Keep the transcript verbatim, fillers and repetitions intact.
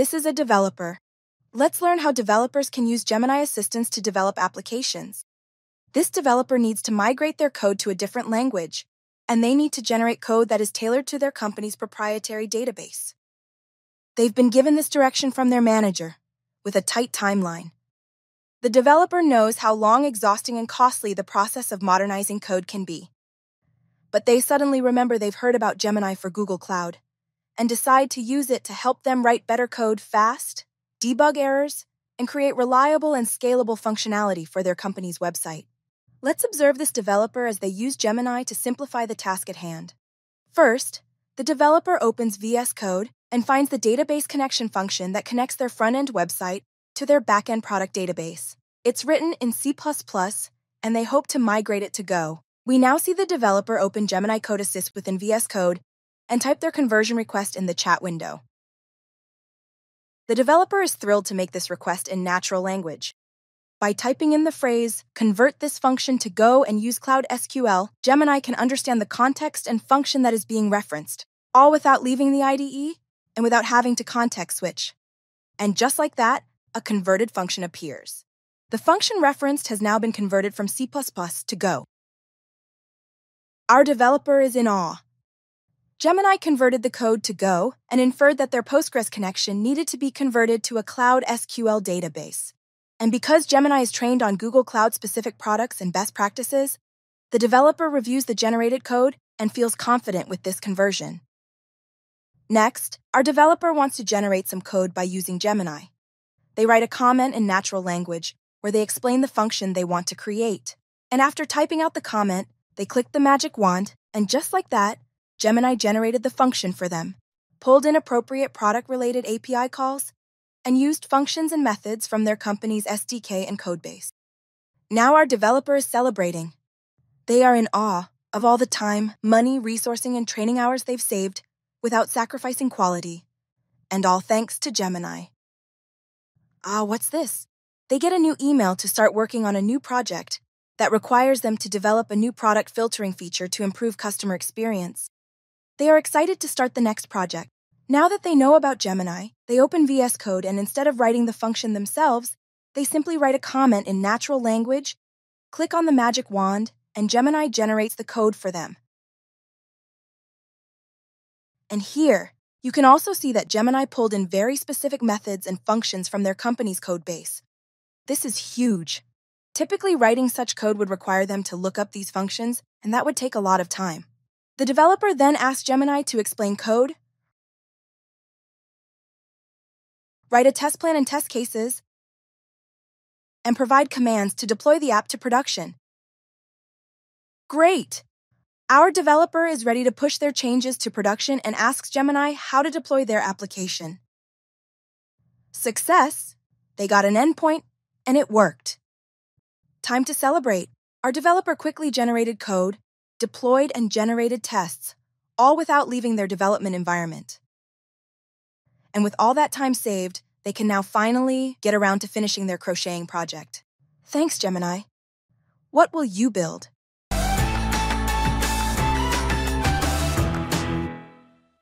This is a developer. Let's learn how developers can use Gemini assistance to develop applications. This developer needs to migrate their code to a different language, and they need to generate code that is tailored to their company's proprietary database. They've been given this direction from their manager, with a tight timeline. The developer knows how long, exhausting, and costly the process of modernizing code can be. But they suddenly remember they've heard about Gemini for Google Cloud, and decide to use it to help them write better code fast, debug errors, and create reliable and scalable functionality for their company's website. Let's observe this developer as they use Gemini to simplify the task at hand. First, the developer opens V S Code and finds the database connection function that connects their front-end website to their back-end product database. It's written in C plus plus, and they hope to migrate it to Go. We now see the developer open Gemini Code Assist within V S Code and type their conversion request in the chat window. The developer is thrilled to make this request in natural language. By typing in the phrase, "Convert this function to Go and use Cloud S Q L," Gemini can understand the context and function that is being referenced, all without leaving the I D E and without having to context switch. And just like that, a converted function appears. The function referenced has now been converted from C plus plus to Go. Our developer is in awe. Gemini converted the code to Go and inferred that their Postgres connection needed to be converted to a Cloud S Q L database. And because Gemini is trained on Google Cloud-specific products and best practices, the developer reviews the generated code and feels confident with this conversion. Next, our developer wants to generate some code by using Gemini. They write a comment in natural language where they explain the function they want to create. And after typing out the comment, they click the magic wand, and just like that, Gemini generated the function for them, pulled in appropriate product-related A P I calls, and used functions and methods from their company's S D K and codebase. Now our developer is celebrating. They are in awe of all the time, money, resourcing, and training hours they've saved without sacrificing quality, and all thanks to Gemini. Ah, what's this? They get a new email to start working on a new project that requires them to develop a new product filtering feature to improve customer experience. They are excited to start the next project. Now that they know about Gemini, they open V S Code and instead of writing the function themselves, they simply write a comment in natural language, click on the magic wand, and Gemini generates the code for them. And here, you can also see that Gemini pulled in very specific methods and functions from their company's code base. This is huge. Typically, writing such code would require them to look up these functions, and that would take a lot of time. The developer then asks Gemini to explain code, write a test plan and test cases, and provide commands to deploy the app to production. Great! Our developer is ready to push their changes to production and asks Gemini how to deploy their application. Success! They got an endpoint, and it worked. Time to celebrate. Our developer quickly generated code, deployed and generated tests, all without leaving their development environment. And with all that time saved, they can now finally get around to finishing their crocheting project. Thanks, Gemini. What will you build?